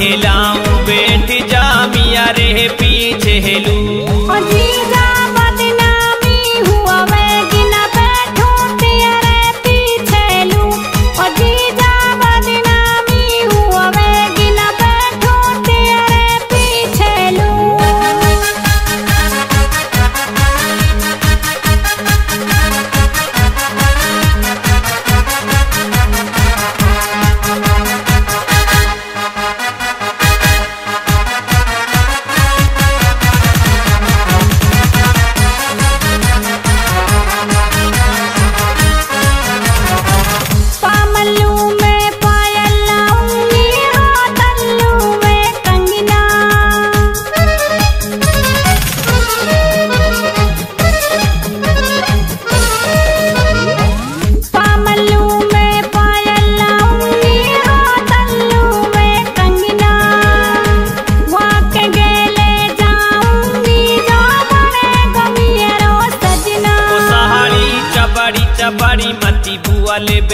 हिलाऊं बैठ जा मिया रे पीछे हिलू। बड़ी मती बुआ ले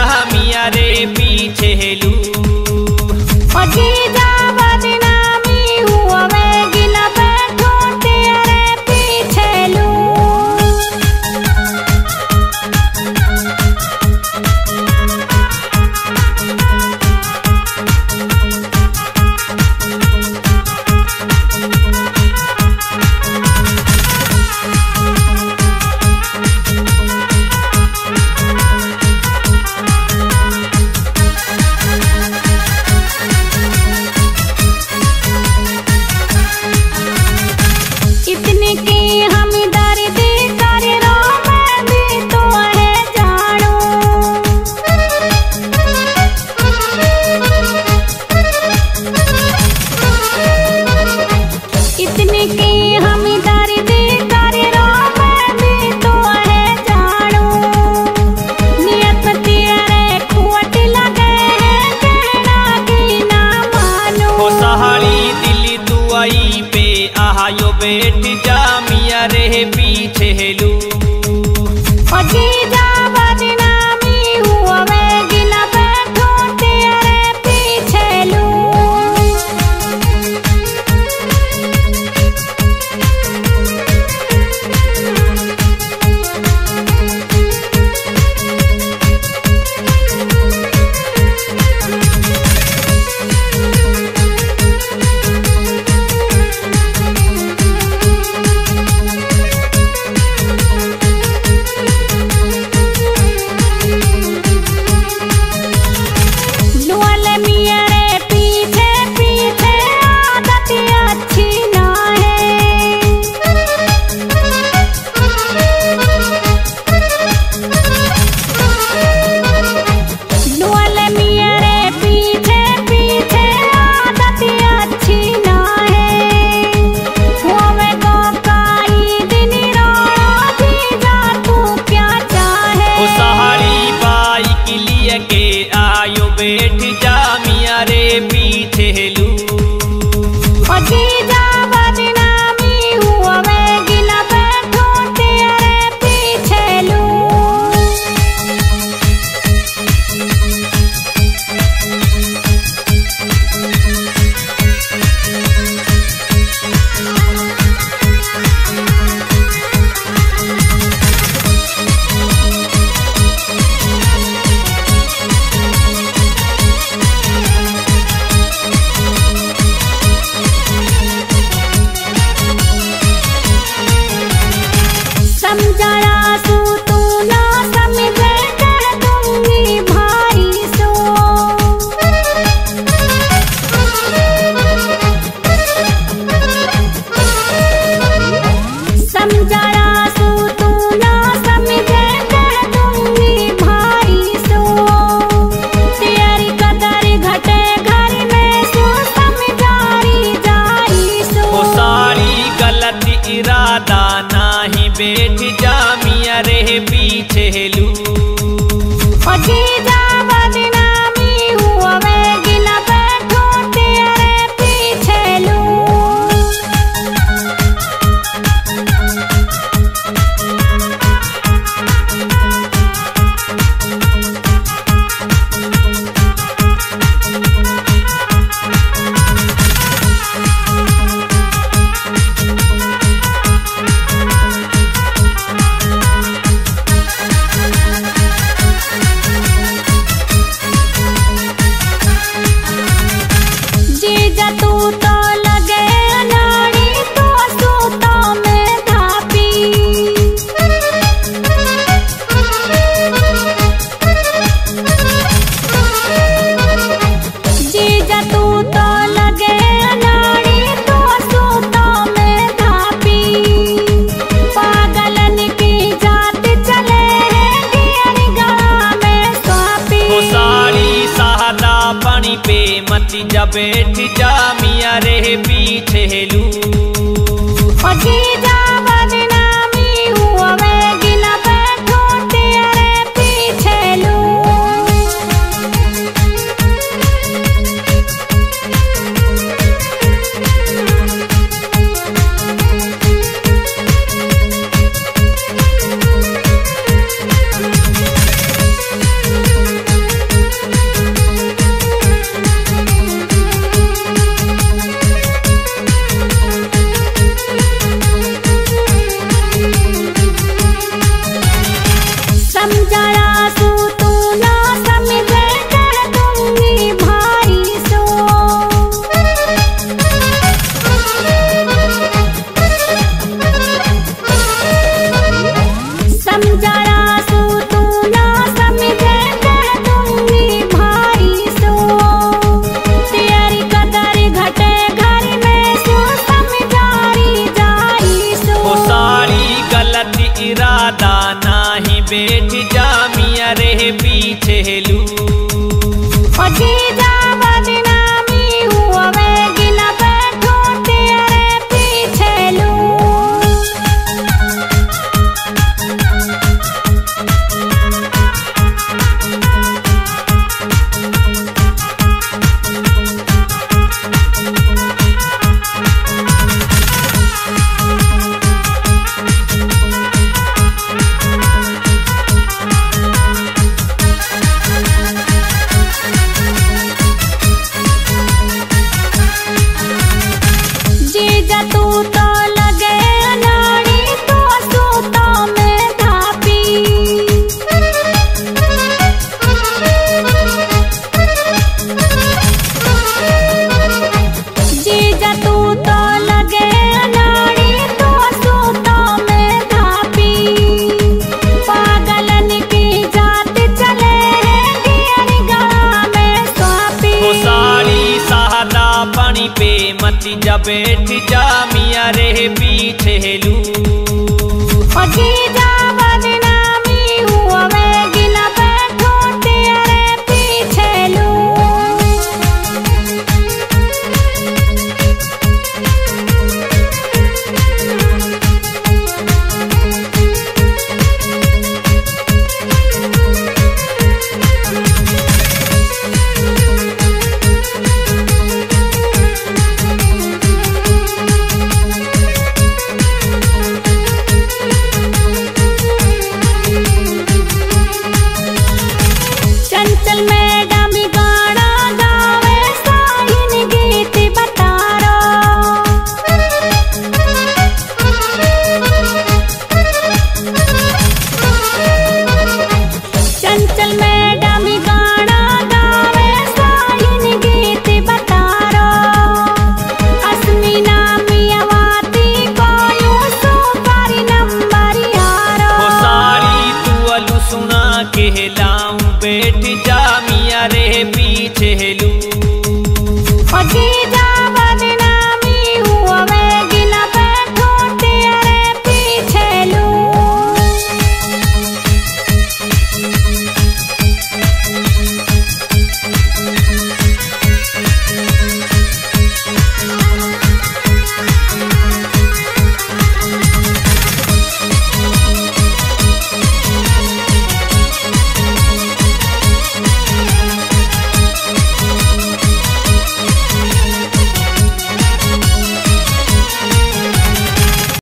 जा मिया रे पीछे हेलू। बैठ जा मिया रे पीछे हेलू। बैठ जा मिया रे पीछे हेलू। इरादा नाही बैठ जा मिया रे पीछे हेलू। इरादा नाही बैठ जा मिया रे पीछे लू।